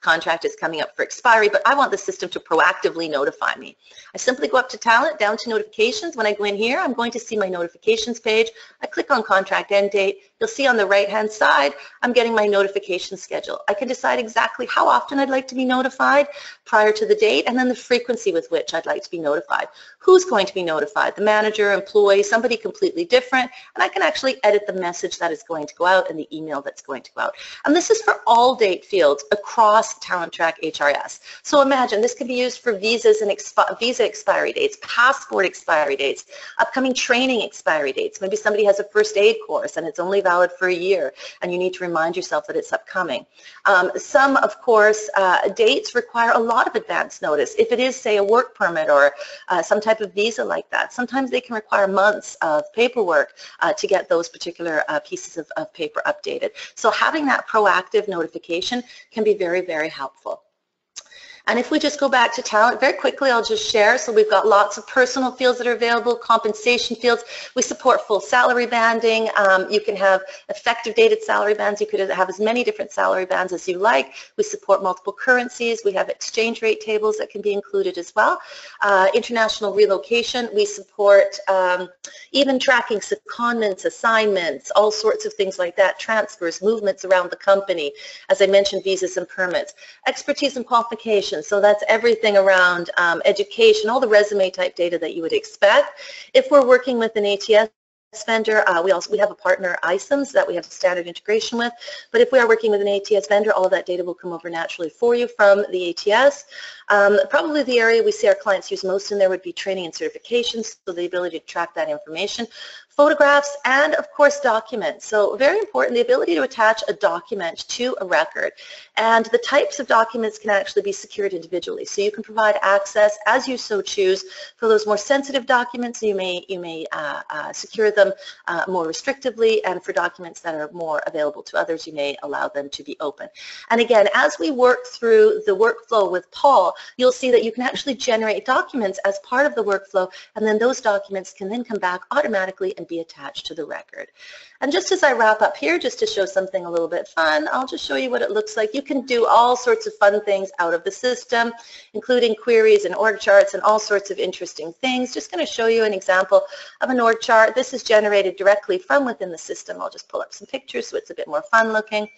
contract is coming up for expiry, but I want the system to proactively notify me. I simply go up to Talent, down to Notifications. When I go in here, I'm going to see my Notifications page. I click on Contract End Date. You'll see on the right-hand side, I'm getting my notification schedule. I can decide exactly how often I'd like to be notified prior to the date, and then the frequency with which I'd like to be notified. Who's going to be notified? The manager, employee, somebody completely different, and I can actually edit the message that is going to go out and the email that's going to go out. And this is for all date fields across Talent Track H R S. So imagine this could be used for visas and expi- visa expiry dates, passport expiry dates, upcoming training expiry dates. Maybe somebody has a first aid course and it's only valid for a year, and you need to remind yourself that it's upcoming. Um, some, of course, uh, dates require a lot of advance notice. If it is, say, a work permit or uh, some type of visa like that, sometimes they can require months of paperwork uh, to get those particular uh, pieces of, of paper updated. So having that proactive notification can be very, very helpful. And if we just go back to talent, very quickly I'll just share. So we've got lots of personal fields that are available, compensation fields. We support full salary banding. Um, you can have effective dated salary bands. You could have as many different salary bands as you like. We support multiple currencies. We have exchange rate tables that can be included as well. Uh, international relocation. We support um, even tracking secondments, assignments, all sorts of things like that, transfers, movements around the company. As I mentioned, visas and permits. Expertise and qualifications. So that's everything around um, education, all the resume type data that you would expect. If we're working with an A T S vendor, uh, we also we have a partner, I SIMS, that we have standard integration with. But if we are working with an A T S vendor, all of that data will come over naturally for you from the A T S. Um, probably the area we see our clients use most in there would be training and certifications, so the ability to track that information. Photographs and, of course, documents. So very important, the ability to attach a document to a record. And the types of documents can actually be secured individually. So you can provide access as you so choose. For those more sensitive documents, you may, you may uh, uh, secure them uh, more restrictively. And for documents that are more available to others, you may allow them to be open. And again, as we work through the workflow with Paul, you'll see that you can actually generate documents as part of the workflow. And then those documents can then come back automatically and be attached to the record. And just as I wrap up here, just to show something a little bit fun, I'll just show you what it looks like. You can do all sorts of fun things out of the system, including queries and org charts and all sorts of interesting things. Just going to show you an example of an org chart. This is generated directly from within the system. I'll just pull up some pictures so it's a bit more fun looking.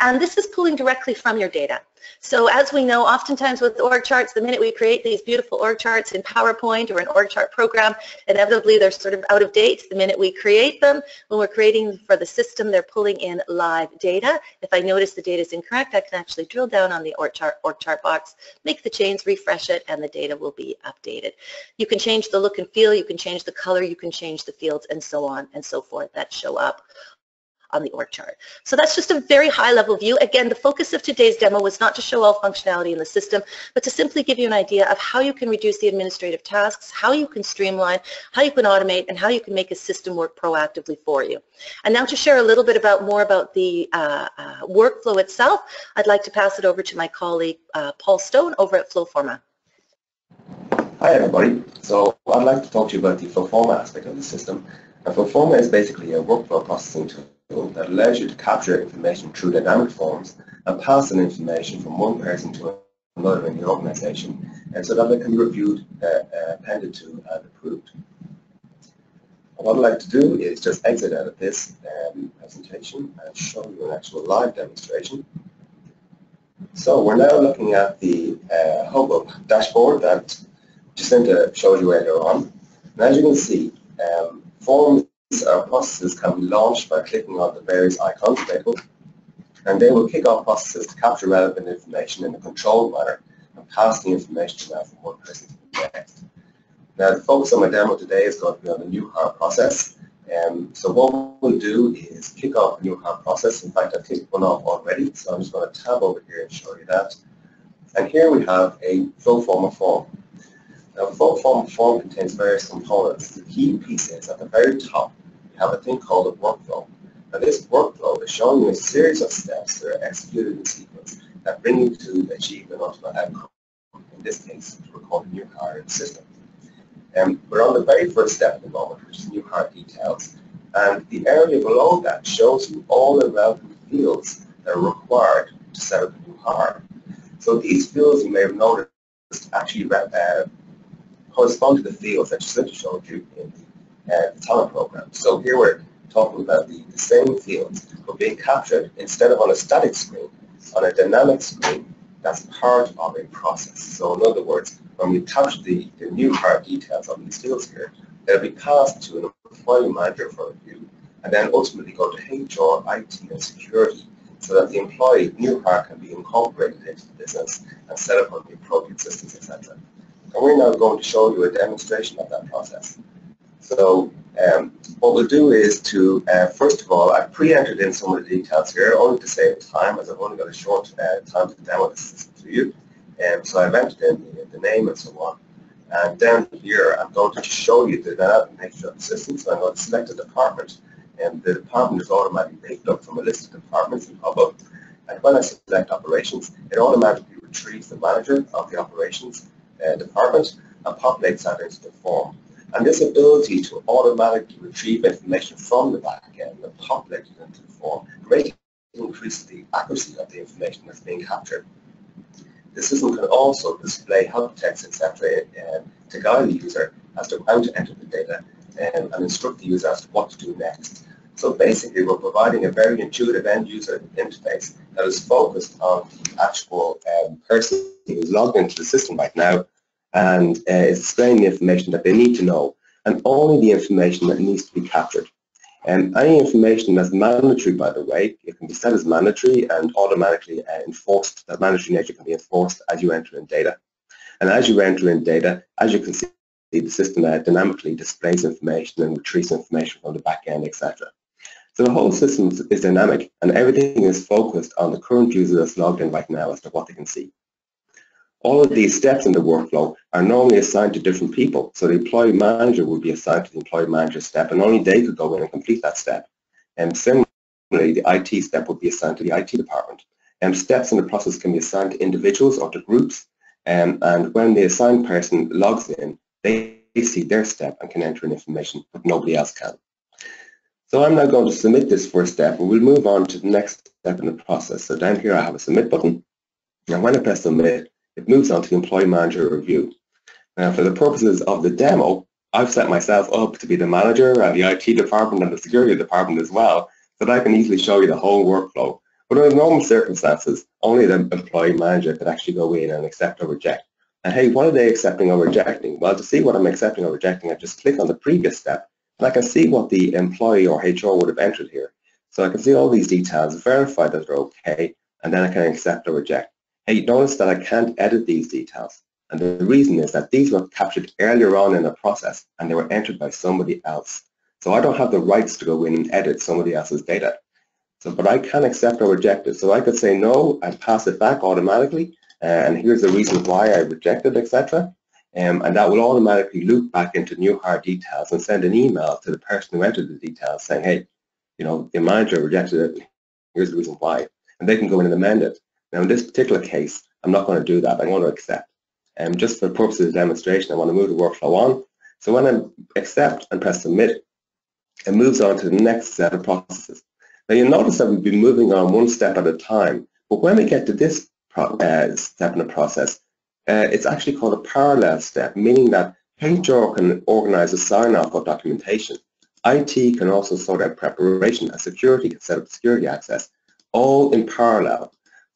And this is pulling directly from your data. So as we know, oftentimes with org charts, the minute we create these beautiful org charts in PowerPoint or an org chart program, inevitably they're sort of out of date the minute we create them. When we're creating for the system, they're pulling in live data. If I notice the data is incorrect, I can actually drill down on the org chart, org chart box, make the change, refresh it, and the data will be updated. You can change the look and feel, you can change the color, you can change the fields, and so on and so forth that show up on the org chart. So that's just a very high level view. Again, the focus of today's demo was not to show all functionality in the system, but to simply give you an idea of how you can reduce the administrative tasks, how you can streamline, how you can automate, and how you can make a system work proactively for you. And now to share a little bit about more about the uh, uh, workflow itself, I'd like to pass it over to my colleague, uh, Paul Stone, over at Flowforma. Hi, everybody. So I'd like to talk to you about the Flowforma aspect of the system. And Flowforma is basically a workflow processing tool that allows you to capture information through dynamic forms and pass that information from one person to another in your organization, and so that it can be reviewed, uh, uh, appended to, and approved. And what I'd like to do is just exit out of this um, presentation and show you an actual live demonstration. So we're now looking at the uh, Hubbub dashboard that Jacinta showed you earlier on. And as you can see, um, forms our processes can be launched by clicking on the various icons labeled, and they will kick off processes to capture relevant information in a controlled manner and pass the information out from one person to the next. Now, the focus on my demo today is going to be on the new hire process. Um, so what we'll do is kick off the new hire process. In fact, I clicked one off already, so I'm just going to tab over here and show you that. And here we have a Flowforma form. Now, the Flowforma form contains various components. The key piece is at the very top, we have a thing called a workflow. Now, this workflow is showing you a series of steps that are executed in sequence that bring you to achieve an optimal outcome. In this case, to record a new hire in the system. Um, we're on the very first step at the moment, which is new hire details. And the area below that shows you all the relevant fields that are required to set up a new hire. So these fields, you may have noticed, actually uh, correspond to the fields that Jacinta showed you in the, uh, the talent program. So here we're talking about the, the same fields, but being captured instead of on a static screen, on a dynamic screen that's part of a process. So in other words, when we capture the, the new hire details on these fields here, they'll be passed to a portfolio manager for review, and then ultimately go to H R, I T, and security, so that the employee new hire can be incorporated into the business and set up on the appropriate systems, et cetera. And we're now going to show you a demonstration of that process. So um, what we'll do is to, uh, first of all, I've pre-entered in some of the details here, only to save time, as I've only got a short uh, time to demo the system to you. Um, so I've entered in the name and so on. And down here, I'm going to show you the dynamic nature of the system. So I'm going to select a department, and the department is automatically picked up from a list of departments in Hubbub. And when I select operations, it automatically retrieves the manager of the operations uh, department and populates that into the form. And this ability to automatically retrieve information from the back end and populate it into the form greatly increases the accuracy of the information that's being captured. The system can also display help text, et cetera, to guide the user as to how to enter the data and, and instruct the user as to what to do next. So basically, we're providing a very intuitive end-user interface that is focused on the actual um, person who is logged into the system right now, and uh, is displaying the information that they need to know, and only the information that needs to be captured. And any information that's mandatory, by the way, it can be set as mandatory and automatically uh, enforced. That mandatory nature can be enforced as you enter in data. And as you enter in data, as you can see, the system uh, dynamically displays information and retrieves information from the back end, et cetera. So the whole system is dynamic, and everything is focused on the current user that's logged in right now as to what they can see. All of these steps in the workflow are normally assigned to different people, so the employee manager would be assigned to the employee manager step, and only they could go in and complete that step. And similarly, the I T step would be assigned to the I T department. And steps in the process can be assigned to individuals or to groups, and, and when the assigned person logs in, they see their step and can enter in information, but nobody else can. So I'm now going to submit this first step, and we'll move on to the next step in the process. So down here I have a submit button. Now when I press submit, it moves on to the employee manager review. Now for the purposes of the demo, I've set myself up to be the manager and the I T department and the security department as well, so that I can easily show you the whole workflow. But under normal circumstances, only the employee manager could actually go in and accept or reject. And hey, what are they accepting or rejecting? Well, to see what I'm accepting or rejecting, I just click on the previous step, and I can see what the employee or H R would have entered here. So I can see all these details, verify that they're okay, and then I can accept or reject. And you notice that I can't edit these details. And the reason is that these were captured earlier on in the process, and they were entered by somebody else. So I don't have the rights to go in and edit somebody else's data. So, but I can accept or reject it. So I could say no and pass it back automatically, and here's the reason why I rejected, et cetera. Um, and that will automatically loop back into new hard details and send an email to the person who entered the details saying, hey, you know, the manager rejected it, here's the reason why. And they can go in and amend it. Now in this particular case, I'm not going to do that, I'm going to accept. Um, just for the purposes of the demonstration, I want to move the workflow on. So when I accept and press submit, it moves on to the next set of processes. Now you'll notice that we've been moving on one step at a time, but when we get to this uh, step in the process, Uh, it's actually called a parallel step, meaning that H R can organize a sign-off of documentation. I T can also sort out preparation, and security can set up security access, all in parallel.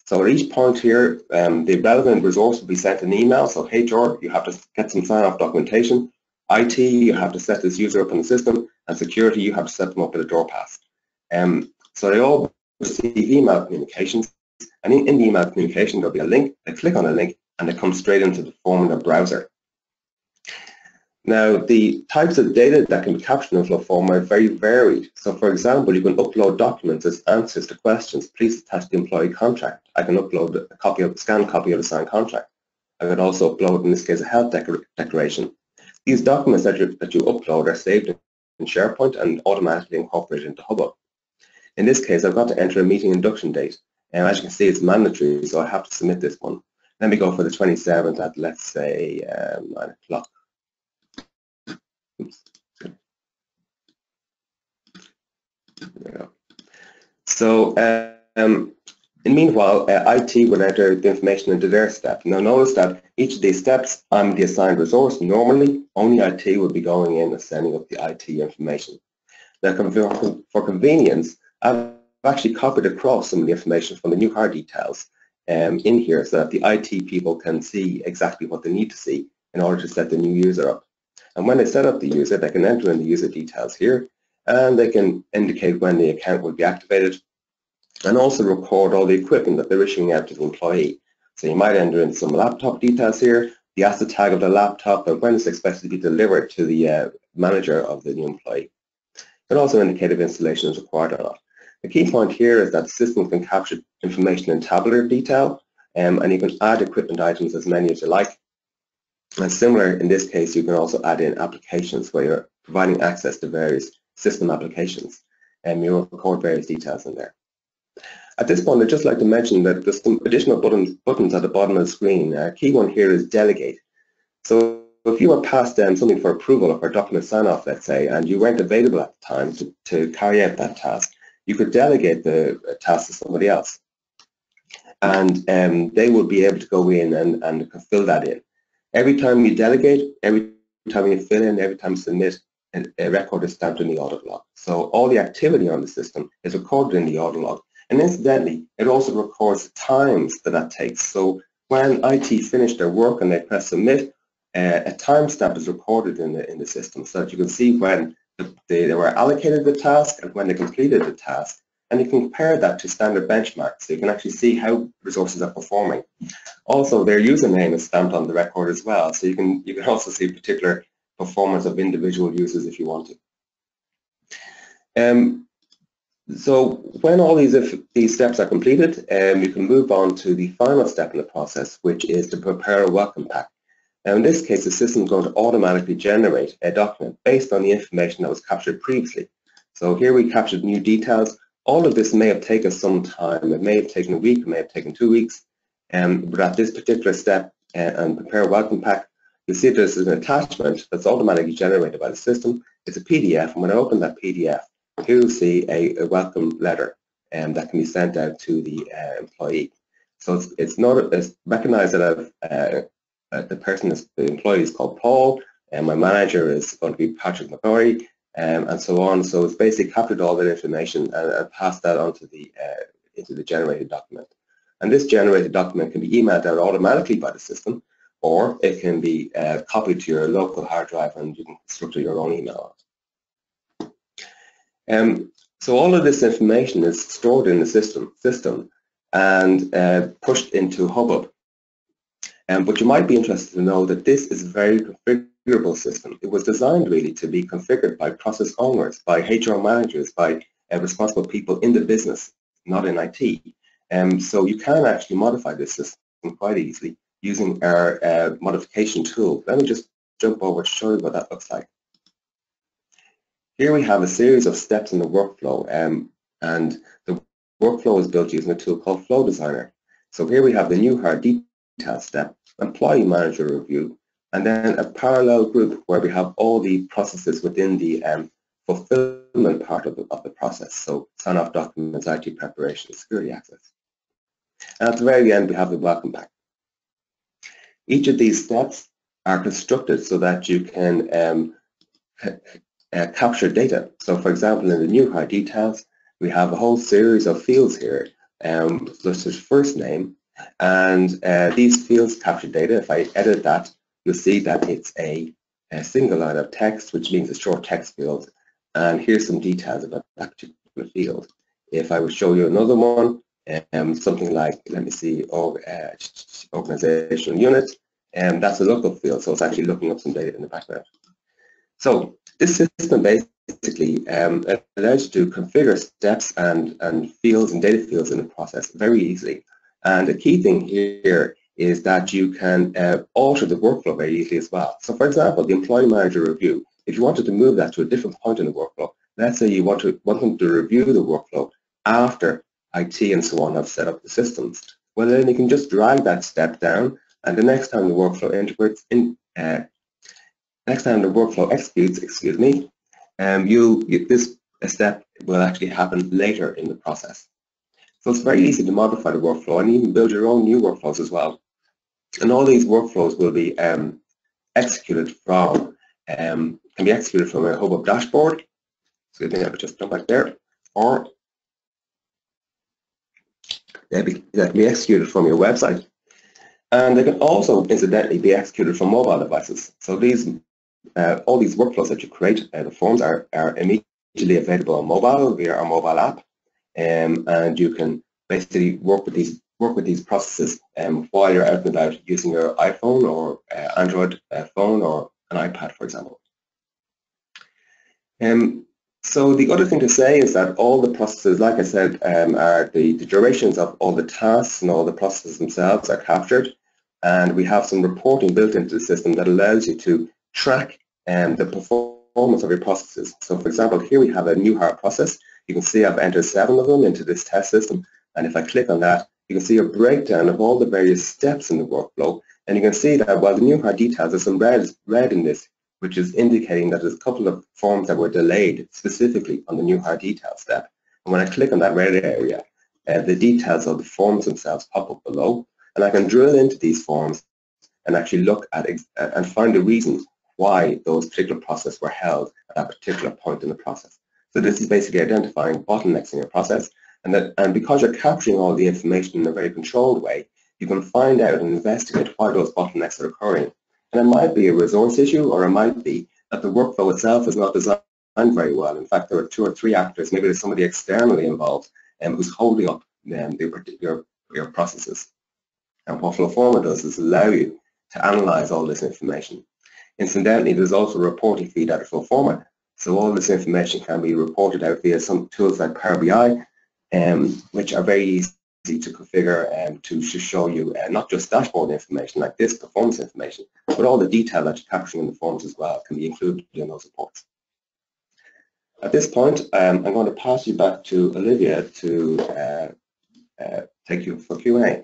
So at each point here, um, the relevant resource will be sent an email. So H R, you have to get some sign-off documentation. I T, you have to set this user up in the system. And security, you have to set them up with a door pass. Um, so they all receive email communications. And in, in the email communication, there'll be a link. They click on the link, and it comes straight into the form in the browser. Now, the types of data that can be captured in Flowforma are very varied. So, for example, you can upload documents as answers to questions. Please attach the employee contract. I can upload a copy of, scan copy of a signed contract. I could also upload, in this case, a health declaration. These documents that you, that you upload are saved in SharePoint and automatically incorporated into Hubbub. In this case, I've got to enter a meeting induction date. And as you can see, it's mandatory, so I have to submit this one. Let me go for the twenty-seventh at, let's say, um, nine o'clock. Yeah. So, um, and meanwhile, uh, I T would enter the information into their step. Now, notice that each of these steps, I'm the assigned resource. Normally, only I T would be going in and sending up the I T information. Now, for convenience, I've actually copied across some of the information from the new hard details Um, in here, so that the I T people can see exactly what they need to see in order to set the new user up. And when they set up the user, they can enter in the user details here, and they can indicate when the account will be activated, and also record all the equipment that they're issuing out to the employee. So you might enter in some laptop details here, the asset tag of the laptop and when it's expected to be delivered to the uh, manager of the new employee. It can also indicate if installation is required or not. The key point here is that the system can capture information in tabular detail, um, and you can add equipment items as many as you like. And similar, in this case, you can also add in applications where you're providing access to various system applications, and you'll record various details in there. At this point, I'd just like to mention that there's some additional buttons, buttons at the bottom of the screen. A key one here is delegate. So if you were passed um, something for approval or for document sign-off, let's say, and you weren't available at the time to, to carry out that task, you could delegate the task to somebody else. And um, they will be able to go in and, and fill that in. Every time you delegate, every time you fill in, every time you submit, a record is stamped in the audit log. So all the activity on the system is recorded in the audit log. And incidentally, it also records the times that that takes. So when I T finish their work and they press submit, uh, a timestamp is recorded in the, in the system so that you can see when the, they, they were allocated the task and when they completed the task. And you can compare that to standard benchmarks, so you can actually see how resources are performing. Also, their username is stamped on the record as well, so you can, you can also see particular performance of individual users if you want to. Um, so when all these, if these steps are completed, um, you can move on to the final step in the process, which is to prepare a welcome pack. Now in this case, the system is going to automatically generate a document based on the information that was captured previously. So here we captured new details. All of this may have taken some time. It may have taken a week, it may have taken two weeks, um, but at this particular step uh, and prepare a welcome pack, you'll see this is an attachment that's automatically generated by the system. It's a P D F, and when I open that P D F, here you'll see a, a welcome letter um, that can be sent out to the uh, employee. So it's, it's not it's recognized that I've, uh, uh, the person, is, the employee is called Paul, and my manager is going to be Patrick McCrory. Um, and so on. So it's basically captured all that information and, and passed that onto the uh, into the generated document. And this generated document can be emailed out automatically by the system, or it can be uh, copied to your local hard drive, and you can structure your own email. Um, so all of this information is stored in the system system and uh, pushed into Hubbub. Um, but you might be interested to know that this is very configurable. System. It was designed really to be configured by process owners, by H R managers, by uh, responsible people in the business, not in I T. Um, so you can actually modify this system quite easily using our uh, modification tool. Let me just jump over to show you what that looks like. Here we have a series of steps in the workflow, um, and the workflow is built using a tool called Flow Designer. So here we have the new hard detail step, employee manager review, and then a parallel group where we have all the processes within the um, fulfillment part of the, of the process. So sign-off documents, I T preparation, security access. And at the very end, we have the welcome pack. Each of these steps are constructed so that you can um, uh, capture data. So for example, in the new hard details, we have a whole series of fields here, um, such as first name, and uh, these fields capture data. If I edit that, you'll see that it's a, a single line of text, which means a short text field, and here's some details about that particular field. If I would show you another one, um, something like, let me see, or, uh, organizational unit, and um, that's a lookup field, so it's actually looking up some data in the background. So this system basically um, allows you to configure steps and, and fields and data fields in the process very easily, and the key thing here is that you can uh, alter the workflow very easily as well. So for example, the employee manager review, if you wanted to move that to a different point in the workflow, let's say you want, to, want them to review the workflow after I T and so on have set up the systems, well then you can just drag that step down, and the next time the workflow integrates in, uh, next time the workflow executes, excuse me, um, you, you, this step will actually happen later in the process. So it's very easy to modify the workflow and even build your own new workflows as well. And all these workflows will be um, executed from, um, can be executed from a Hubbub dashboard. So I think I could just jump back there. Or they can be executed from your website. And they can also, incidentally, be executed from mobile devices. So these, uh, all these workflows that you create, uh, the forms are, are immediately available on mobile via our mobile app. Um, and you can basically work with these work with these processes um, while you're out and about using your iPhone or uh, Android uh, phone or an iPad, for example. Um, so the other thing to say is that all the processes, like I said, um, are the, the durations of all the tasks and all the processes themselves are captured, and we have some reporting built into the system that allows you to track um, the performance of your processes. So for example, here we have a new hire process. You can see I've entered seven of them into this test system, and if I click on that, you can see a breakdown of all the various steps in the workflow, and you can see that while the new hire details are some red, red in this, which is indicating that there's a couple of forms that were delayed specifically on the new hire detail step. And when I click on that red area, uh, the details of the forms themselves pop up below, and I can drill into these forms and actually look at ex and find the reasons why those particular processes were held at that particular point in the process. So this is basically identifying bottlenecks in your process, and, that, and because you're capturing all the information in a very controlled way, you can find out and investigate why those bottlenecks are occurring. And it might be a resource issue, or it might be that the workflow itself is not designed very well. In fact, there are two or three actors, maybe there's somebody externally involved um, who's holding up um, the, your, your processes. And what Flowforma does is allow you to analyze all this information. Incidentally, there's also a reporting feed out of Flowforma, so all this information can be reported out via some tools like Power B I, um, which are very easy to configure and um, to, to show you uh, not just dashboard information like this, performance information, but all the detail that you're capturing in the forms as well can be included in those reports. At this point, um, I'm going to pass you back to Olivia to uh, uh, take you for Q and A.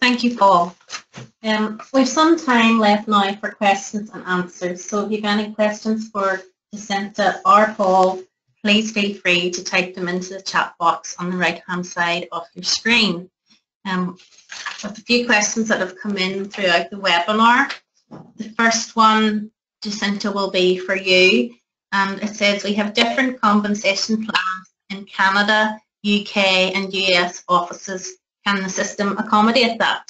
Thank you, Paul. Um, we have some time left now for questions and answers, so if you have any questions for Jacinta or Paul, please feel free to type them into the chat box on the right-hand side of your screen. Um, with a few questions that have come in throughout the webinar. The first one, Jacinta, will be for you, and it says we have different compensation plans in Canada, U K and U S offices. Can the system accommodate that?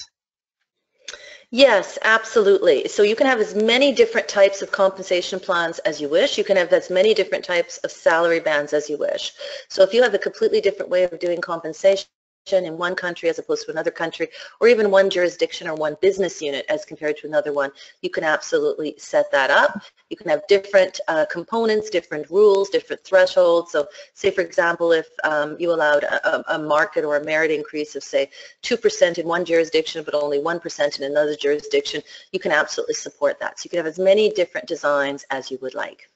Yes, absolutely. So you can have as many different types of compensation plans as you wish. You can have as many different types of salary bands as you wish. So if you have a completely different way of doing compensation in one country as opposed to another country, or even one jurisdiction or one business unit as compared to another one, you can absolutely set that up. You can have different uh, components, different rules, different thresholds. So say, for example, if um, you allowed a, a market or a merit increase of, say, two percent in one jurisdiction, but only one percent in another jurisdiction, you can absolutely support that. So you can have as many different designs as you would like.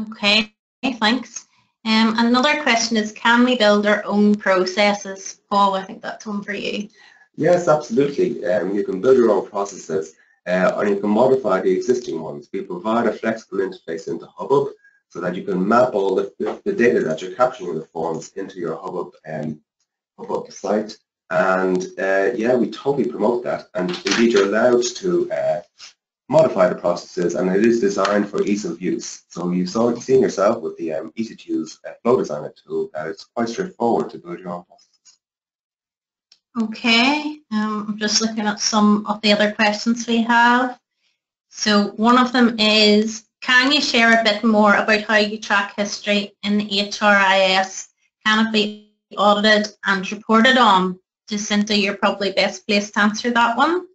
Okay, thanks. Um, another question is, can we build our own processes? Paul, I think that's one for you. Yes, absolutely. Um, you can build your own processes, uh, or you can modify the existing ones. We provide a flexible interface into Hubbub so that you can map all the, the data that you're capturing in the forms into your Hubbub, um, Hubbub site. And uh, yeah, we totally promote that. And indeed, you're allowed to uh, modify the processes, and it is designed for ease of use. So you've seen yourself with the um, easy to use uh, Flow Designer tool that it's quite straightforward to build your own processes. Okay, um, I'm just looking at some of the other questions we have. So one of them is, can you share a bit more about how you track history in the H R A S? Can it be audited and reported on? Jacinta, you're probably best placed to answer that one.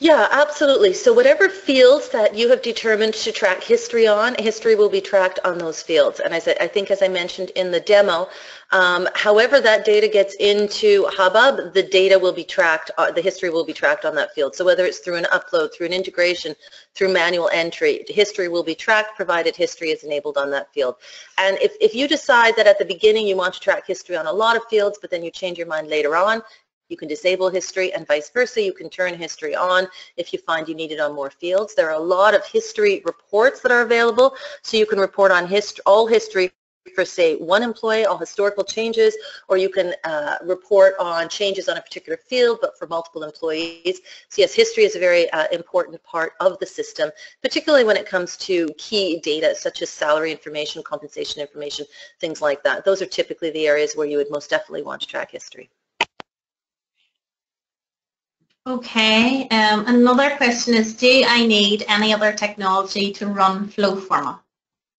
Yeah, absolutely. So whatever fields that you have determined to track history on, history will be tracked on those fields. And as I, I think as I mentioned in the demo, um, however that data gets into Hubbub, the data will be tracked, uh, the history will be tracked on that field. So whether it's through an upload, through an integration, through manual entry, history will be tracked, provided history is enabled on that field. And if, if you decide that at the beginning you want to track history on a lot of fields, but then you change your mind later on, you can disable history, and vice versa. You can turn history on if you find you need it on more fields. There are a lot of history reports that are available, so you can report on hist- all history for, say, one employee, all historical changes, or you can uh, report on changes on a particular field, but for multiple employees. So yes, history is a very uh, important part of the system, particularly when it comes to key data such as salary information, compensation information, things like that. Those are typically the areas where you would most definitely want to track history. Okay, um, another question is, do I need any other technology to run Flowforma?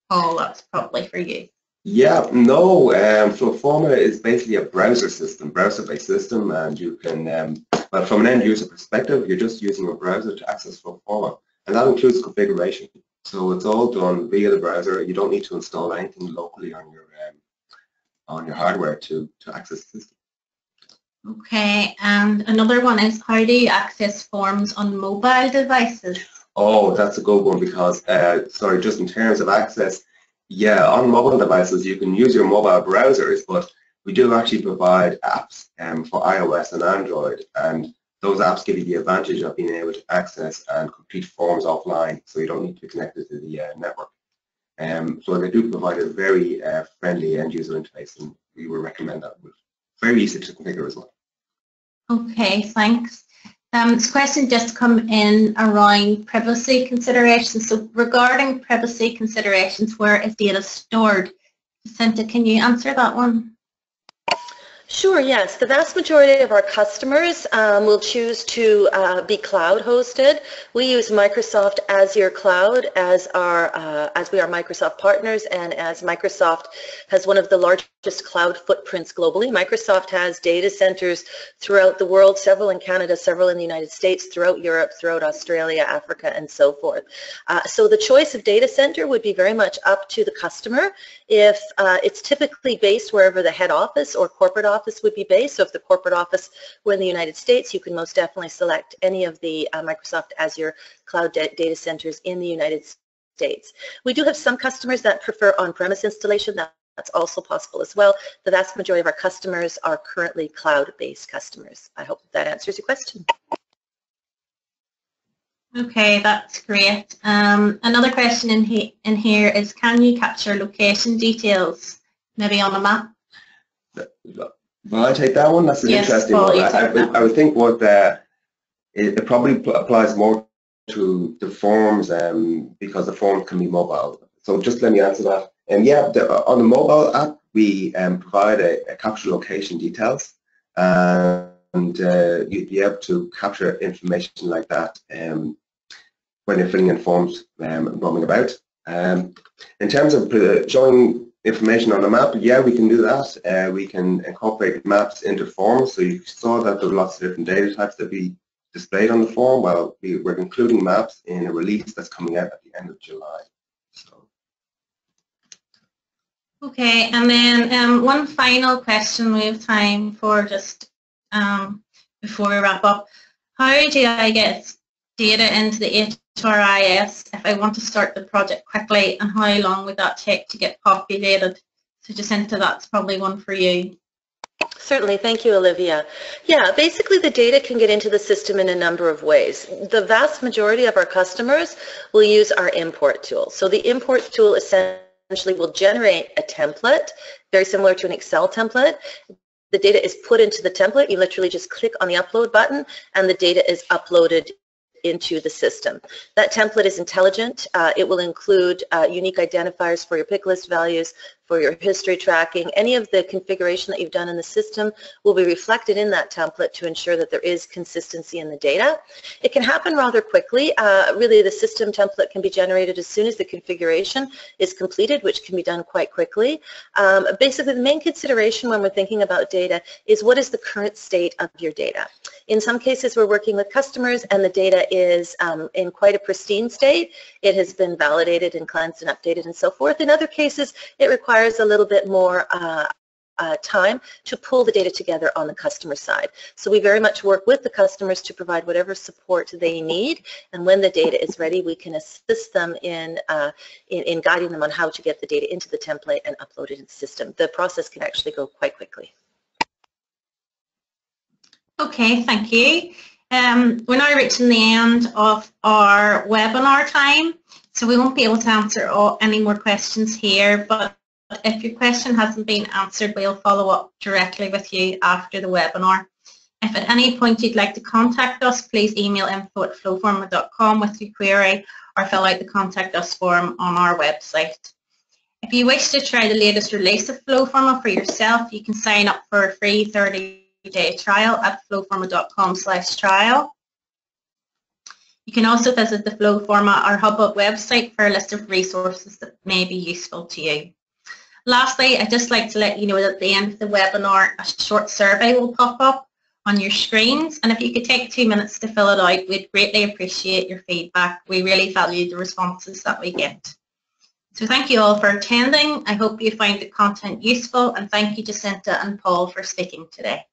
Paul, that's probably for you. Yeah, no, um, Flowforma is basically a browser system, browser-based system, and you can, um, well, from an end-user perspective, you're just using a browser to access Flowforma, and that includes configuration. So it's all done via the browser. You don't need to install anything locally on your um, on your hardware to, to access the system. Okay, and another one is, how do you access forms on mobile devices? Oh, that's a good one because, uh, sorry, just in terms of access, yeah, on mobile devices you can use your mobile browsers, but we do actually provide apps um, for iOS and Android, and those apps give you the advantage of being able to access and complete forms offline, so you don't need to be connected to the uh, network. Um, so they do provide a very uh, friendly end-user interface, and we would recommend that. Very easy to configure as well. Okay, thanks. Um, this question just come in around privacy considerations. So regarding privacy considerations, where is data stored? Jacinta, can you answer that one? Sure, yes. The vast majority of our customers um, will choose to uh, be cloud hosted. We use Microsoft Azure Cloud as our, uh, as we are Microsoft partners, and as Microsoft has one of the largest cloud footprints globally. Microsoft has data centers throughout the world, several in Canada, several in the United States, throughout Europe, throughout Australia, Africa, and so forth. Uh, so the choice of data center would be very much up to the customer. If uh, it's typically based wherever the head office or corporate office office would be based. So if the corporate office were in the United States, you can most definitely select any of the uh, Microsoft Azure Cloud data centers in the United States. We do have some customers that prefer on-premise installation. That, that's also possible as well. The vast majority of our customers are currently cloud-based customers. I hope that answers your question. Okay, that's great. Um, another question in, he in here is, can you capture location details, maybe on a map? Well, I take that one. That's an yes, interesting Paul, one. I, I, I would think what uh, it, it probably applies more to the forms um, because the forms can be mobile. So just let me answer that. And yeah, the, on the mobile app, we um, provide a, a capture location details, uh, and uh, you'd be able to capture information like that um, when you're filling in forms um, and roaming about. Um, in terms of uh, showing information on the map, yeah, we can do that. Uh, we can incorporate maps into forms. So you saw that there are lots of different data types that we displayed on the form. Well, we, we're including maps in a release that's coming out at the end of July. So. Okay, and then um, one final question we have time for just um, before we wrap up. How do I get data into the H R A S if I want to start the project quickly, and how long would that take to get populated? So Jacinta, that's probably one for you. Certainly. Thank you, Olivia. Yeah, basically the data can get into the system in a number of ways. The vast majority of our customers will use our import tool. So the import tool essentially will generate a template, very similar to an Excel template. The data is put into the template. You literally just click on the upload button and the data is uploaded into the system. That template is intelligent. Uh, it will include uh, unique identifiers for your pick list values, for your history tracking. Any of the configuration that you've done in the system will be reflected in that template to ensure that there is consistency in the data. It can happen rather quickly. Uh, really, the system template can be generated as soon as the configuration is completed, which can be done quite quickly. Um, basically, the main consideration when we're thinking about data is, what is the current state of your data? In some cases, we're working with customers and the data is um, in quite a pristine state. It has been validated and cleansed and updated and so forth. In other cases, it requires requires a little bit more uh, uh, time to pull the data together on the customer side. So we very much work with the customers to provide whatever support they need, and when the data is ready, we can assist them in, uh, in, in guiding them on how to get the data into the template and upload it into the system. The process can actually go quite quickly. Okay, thank you. Um, we're now reaching the end of our webinar time, so we won't be able to answer all, any more questions here, but if your question hasn't been answered, we'll follow up directly with you after the webinar. If at any point you'd like to contact us, please email info at flowforma dot com with your query, or fill out the Contact Us form on our website. If you wish to try the latest release of Flowforma for yourself, you can sign up for a free thirty day trial at flowforma dot com slash trial. You can also visit the Flowforma or Hubbub website for a list of resources that may be useful to you. Lastly, I'd just like to let you know that at the end of the webinar, a short survey will pop up on your screens, and if you could take two minutes to fill it out, we'd greatly appreciate your feedback. We really value the responses that we get. So thank you all for attending. I hope you find the content useful, and thank you Jacinta and Paul for speaking today.